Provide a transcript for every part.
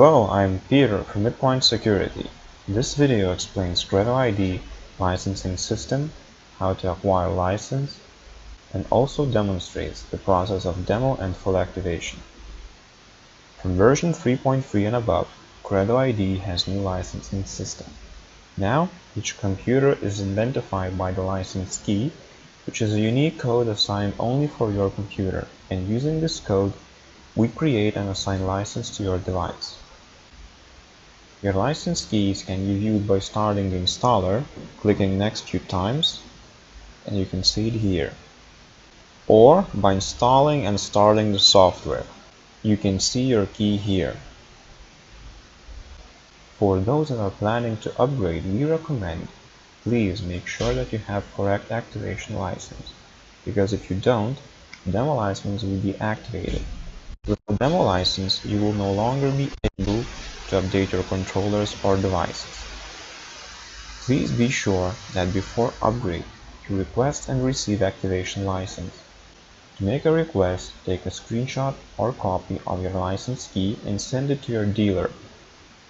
Hello, I'm Peter from Midpoint Security. This video explains CredoID licensing system, how to acquire a license, and also demonstrates the process of demo and full activation. From version 3.3 and above, CredoID has new licensing system. Now, each computer is identified by the license key, which is a unique code assigned only for your computer, and using this code, we create and assign license to your device. Your license keys can be viewed by starting the installer, clicking next few times, and you can see it here, or by installing and starting the software. You can see your key here. For those that are planning to upgrade, we recommend please make sure that you have correct activation license, because if you don't, demo license will be activated. With the demo license, you will no longer be able to update your controllers or devices. Please be sure that before upgrade, you request and receive activation license. To make a request, take a screenshot or copy of your license key and send it to your dealer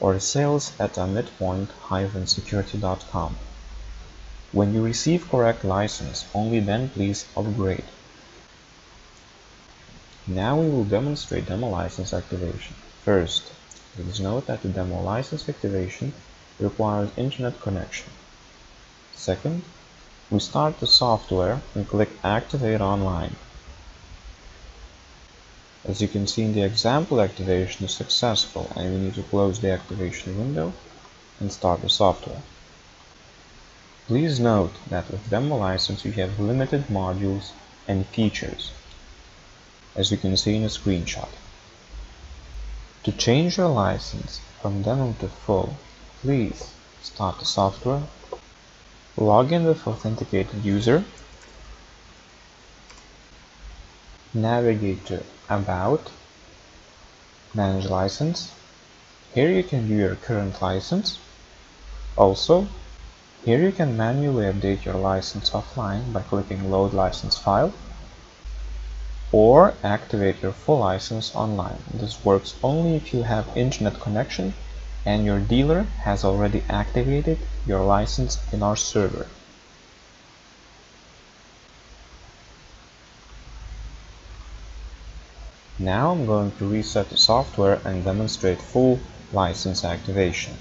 or sales@midpoint-security.com. When you receive correct license, only then please upgrade. Now we will demonstrate demo license activation. First, please note that the demo license activation requires internet connection. Second, we start the software and click Activate Online. As you can see in the example, activation is successful and we need to close the activation window and start the software. Please note that with demo license you have limited modules and features, as you can see in a screenshot. To change your license from demo to full, please start the software, log in with authenticated user, navigate to About, Manage License. Here you can view your current license. Also, here you can manually update your license offline by clicking Load License File, or activate your full license online. This works only if you have internet connection and your dealer has already activated your license in our server. Now I'm going to reset the software and demonstrate full license activation.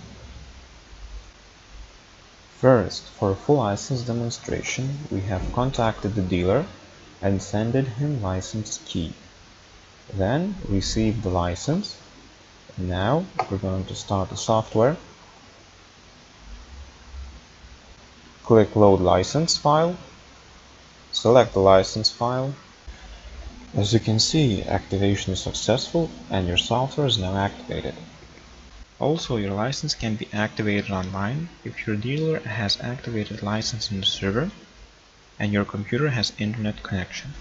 First, for a full license demonstration, we have contacted the dealer and sent him license key, then received the license. Now we're going to start the software, click Load License File, select the license file. As you can see, activation is successful and your software is now activated. Also, your license can be activated online if your dealer has activated license in the server and your computer has internet connection.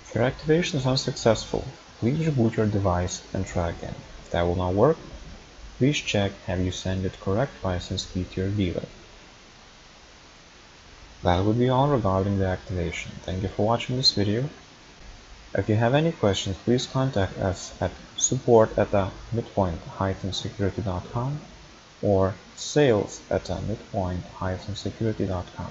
If your activation is unsuccessful, please reboot your device and try again. If that will not work, please check have you sent the correct license key to your dealer. That would be all regarding the activation. Thank you for watching this video. If you have any questions, please contact us at support@midpoint-security.com or sales@midpoint-security.com.